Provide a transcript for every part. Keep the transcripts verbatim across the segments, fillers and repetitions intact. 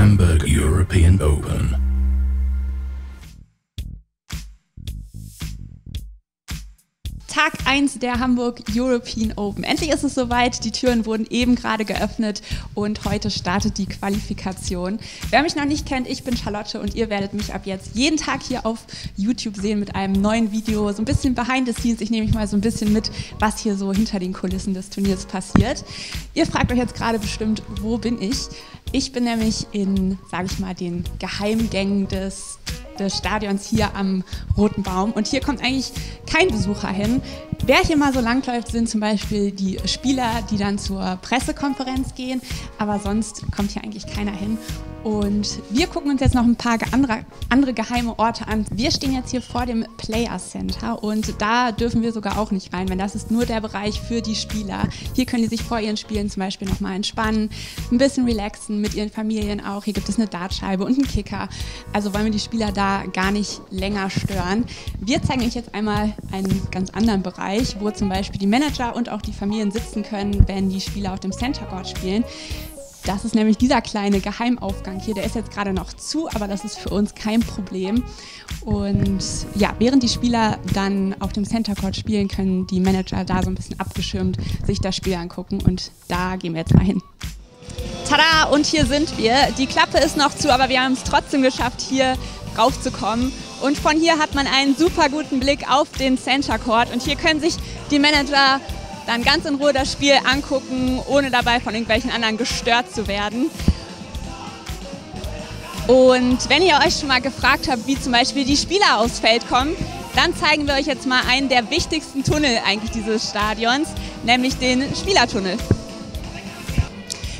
Hamburg European Open. Tag eins der Hamburg European Open. Endlich ist es soweit, die Türen wurden eben gerade geöffnet und heute startet die Qualifikation. Wer mich noch nicht kennt, ich bin Charlotte und ihr werdet mich ab jetzt jeden Tag hier auf YouTube sehen mit einem neuen Video, so ein bisschen behind the scenes. Ich nehme mich mal so ein bisschen mit, was hier so hinter den Kulissen des Turniers passiert. Ihr fragt euch jetzt gerade bestimmt, wo bin ich? Ich bin nämlich in, sage ich mal, den Geheimgängen des des Stadions hier am Roten Baum und hier kommt eigentlich kein Besucher hin. Wer hier mal so langläuft, sind zum Beispiel die Spieler, die dann zur Pressekonferenz gehen, aber sonst kommt hier eigentlich keiner hin. Und wir gucken uns jetzt noch ein paar andere, andere geheime Orte an. Wir stehen jetzt hier vor dem Players Center und da dürfen wir sogar auch nicht rein, denn das ist nur der Bereich für die Spieler. Hier können die sich vor ihren Spielen zum Beispiel nochmal entspannen, ein bisschen relaxen, mit ihren Familien auch. Hier gibt es eine Dartscheibe und einen Kicker. Also wollen wir die Spieler da gar nicht länger stören. Wir zeigen euch jetzt einmal einen ganz anderen Bereich, wo zum Beispiel die Manager und auch die Familien sitzen können, wenn die Spieler auf dem Center Court spielen. Das ist nämlich dieser kleine Geheimaufgang hier, der ist jetzt gerade noch zu, aber das ist für uns kein Problem. Und ja, während die Spieler dann auf dem Center Court spielen, können die Manager da so ein bisschen abgeschirmt sich das Spiel angucken und da gehen wir jetzt mal hin. Tada! Und hier sind wir. Die Klappe ist noch zu, aber wir haben es trotzdem geschafft, hier raufzukommen. Und von hier hat man einen super guten Blick auf den Center Court und hier können sich die Manager dann ganz in Ruhe das Spiel angucken, ohne dabei von irgendwelchen anderen gestört zu werden. Und wenn ihr euch schon mal gefragt habt, wie zum Beispiel die Spieler aufs Feld kommen, dann zeigen wir euch jetzt mal einen der wichtigsten Tunnel eigentlich dieses Stadions, nämlich den Spielertunnel.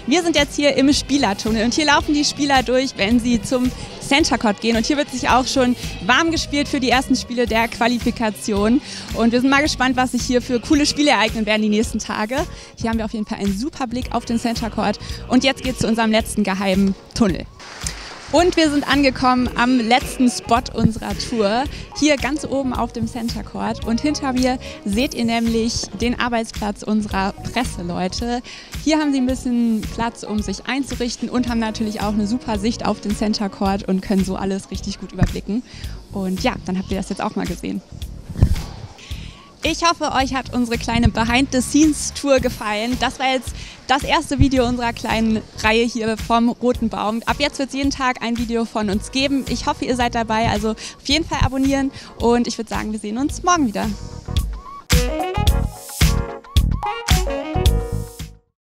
Wir sind jetzt hier im Spielertunnel und hier laufen die Spieler durch, wenn sie zum Center Court gehen. Und hier wird sich auch schon warm gespielt für die ersten Spiele der Qualifikation. Und wir sind mal gespannt, was sich hier für coole Spiele ereignen werden die nächsten Tage. Hier haben wir auf jeden Fall einen super Blick auf den Center Court. Und jetzt geht es zu unserem letzten geheimen Tunnel. Und wir sind angekommen am letzten Spot unserer Tour, hier ganz oben auf dem Center Court. Und hinter mir seht ihr nämlich den Arbeitsplatz unserer Presseleute. Hier haben sie ein bisschen Platz, um sich einzurichten und haben natürlich auch eine super Sicht auf den Center Court und können so alles richtig gut überblicken. Und ja, dann habt ihr das jetzt auch mal gesehen. Ich hoffe, euch hat unsere kleine Behind-the-Scenes-Tour gefallen. Das war jetzt das erste Video unserer kleinen Reihe hier vom Roten Baum. Ab jetzt wird es jeden Tag ein Video von uns geben. Ich hoffe, ihr seid dabei, also auf jeden Fall abonnieren und ich würde sagen, wir sehen uns morgen wieder.